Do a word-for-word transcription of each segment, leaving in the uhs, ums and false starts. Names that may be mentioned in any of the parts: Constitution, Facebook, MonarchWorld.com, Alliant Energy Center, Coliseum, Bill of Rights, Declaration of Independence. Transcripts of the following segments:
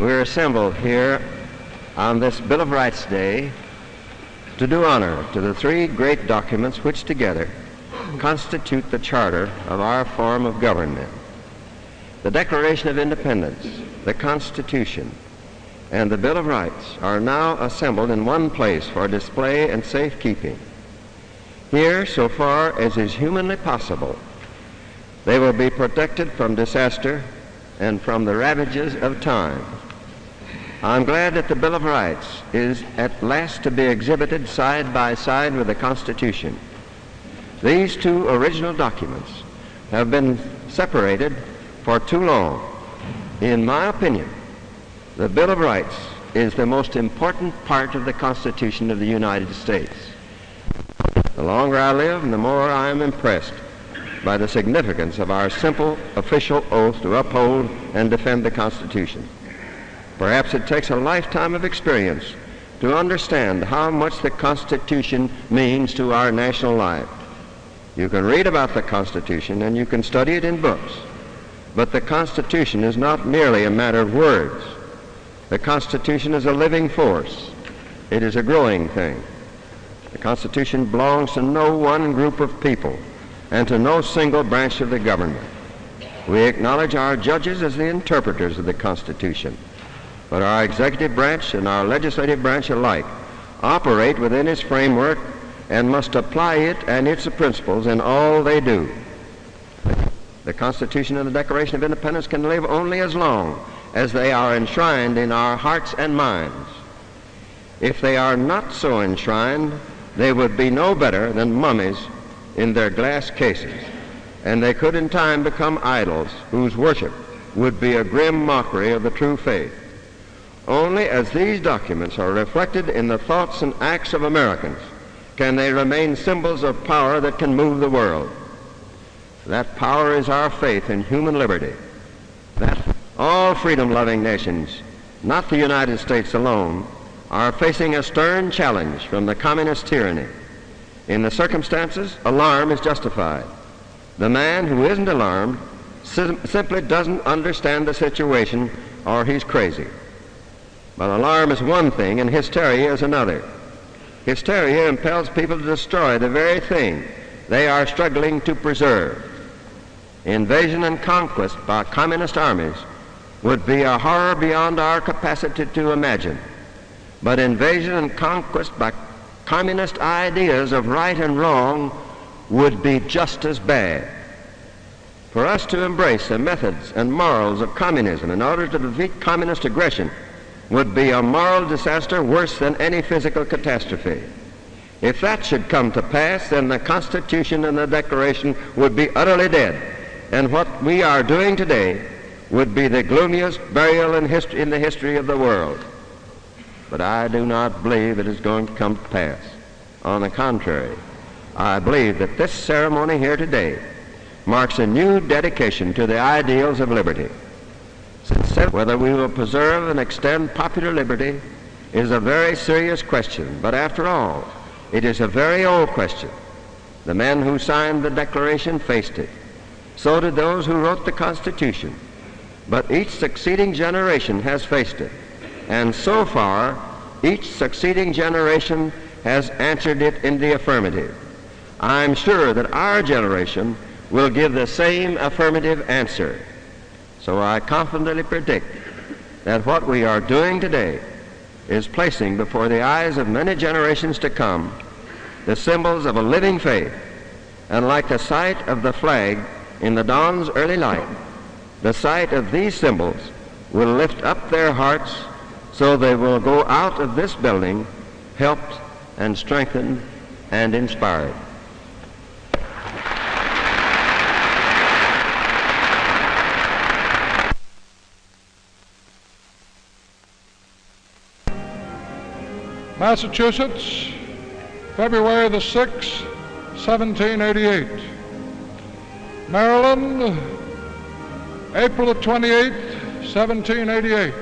We're assembled here on this Bill of Rights Day to do honor to the three great documents which together constitute the charter of our form of government: the Declaration of Independence, the Constitution, and the Bill of Rights are now assembled in one place for display and safekeeping. Here, so far as is humanly possible, they will be protected from disaster and from the ravages of time. I'm glad that the Bill of Rights is at last to be exhibited side by side with the Constitution. These two original documents have been separated for too long. In my opinion, the Bill of Rights is the most important part of the Constitution of the United States. The longer I live, and the more I am impressed by the significance of our simple official oath to uphold and defend the Constitution. Perhaps it takes a lifetime of experience to understand how much the Constitution means to our national life. You can read about the Constitution and you can study it in books, but the Constitution is not merely a matter of words. The Constitution is a living force. It is a growing thing. The Constitution belongs to no one group of people and to no single branch of the government. We acknowledge our judges as the interpreters of the Constitution, but our executive branch and our legislative branch alike operate within its framework and must apply it and its principles in all they do. The Constitution and the Declaration of Independence can live only as long as they are enshrined in our hearts and minds. If they are not so enshrined, they would be no better than mummies in their glass cases, and they could in time become idols whose worship would be a grim mockery of the true faith. Only as these documents are reflected in the thoughts and acts of Americans can they remain symbols of power that can move the world. That power is our faith in human liberty. That all freedom-loving nations, not the United States alone, are facing a stern challenge from the communist tyranny. In the circumstances, alarm is justified. The man who isn't alarmed sim simply doesn't understand the situation, or he's crazy. But alarm is one thing and hysteria is another. Hysteria impels people to destroy the very thing they are struggling to preserve. Invasion and conquest by communist armies would be a horror beyond our capacity to imagine. But invasion and conquest by communist ideas of right and wrong would be just as bad. For us to embrace the methods and morals of communism in order to defeat communist aggression would be a moral disaster worse than any physical catastrophe. If that should come to pass, then the Constitution and the Declaration would be utterly dead, and what we are doing today would be the gloomiest burial in, history, in the history of the world. But I do not believe it is going to come to pass. On the contrary, I believe that this ceremony here today marks a new dedication to the ideals of liberty. Whether we will preserve and extend popular liberty is a very serious question, but after all, it is a very old question. The men who signed the Declaration faced it. So did those who wrote the Constitution. But each succeeding generation has faced it. And so far, each succeeding generation has answered it in the affirmative. I'm sure that our generation will give the same affirmative answer. So I confidently predict that what we are doing today is placing before the eyes of many generations to come the symbols of a living faith, and like the sight of the flag in the dawn's early light, the sight of these symbols will lift up their hearts so they will go out of this building helped and strengthened and inspired. Massachusetts, February the sixth, seventeen eighty-eight. Maryland, April the twenty-eighth, seventeen eighty-eight.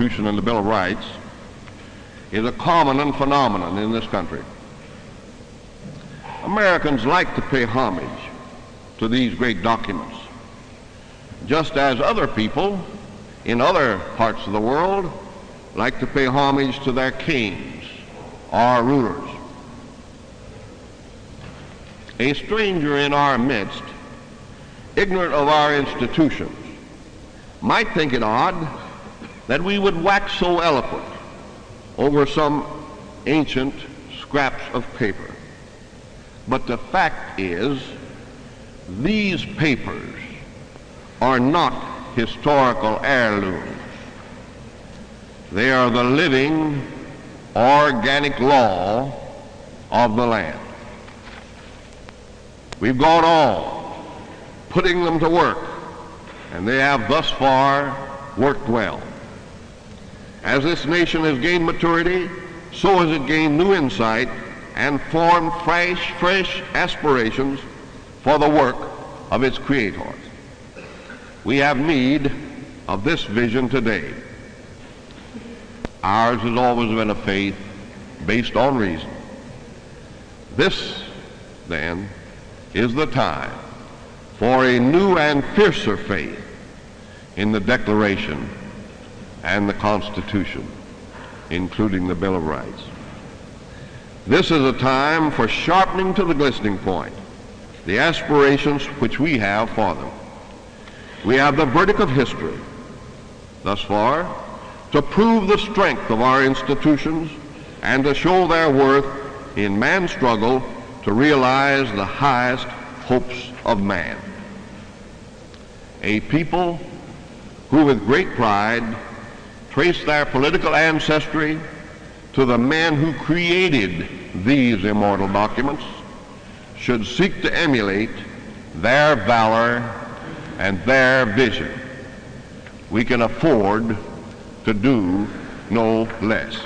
Constitution and the Bill of Rights is a common phenomenon in this country. Americans like to pay homage to these great documents, just as other people in other parts of the world like to pay homage to their kings or rulers. A stranger in our midst, ignorant of our institutions, might think it odd that we would wax so eloquent over some ancient scraps of paper. But the fact is, these papers are not historical heirlooms. They are the living, organic law of the land. We've gone on putting them to work, and they have thus far worked well. As this nation has gained maturity, so has it gained new insight and formed fresh, fresh aspirations for the work of its creators. We have need of this vision today. Ours has always been a faith based on reason. This, then, is the time for a new and fiercer faith in the Declaration and the Constitution, including the Bill of Rights. This is a time for sharpening to the glistening point the aspirations which we have for them. We have the verdict of history thus far to prove the strength of our institutions and to show their worth in man's struggle to realize the highest hopes of man. A people who with great pride trace their political ancestry to the men who created these immortal documents should seek to emulate their valor and their vision. We can afford to do no less.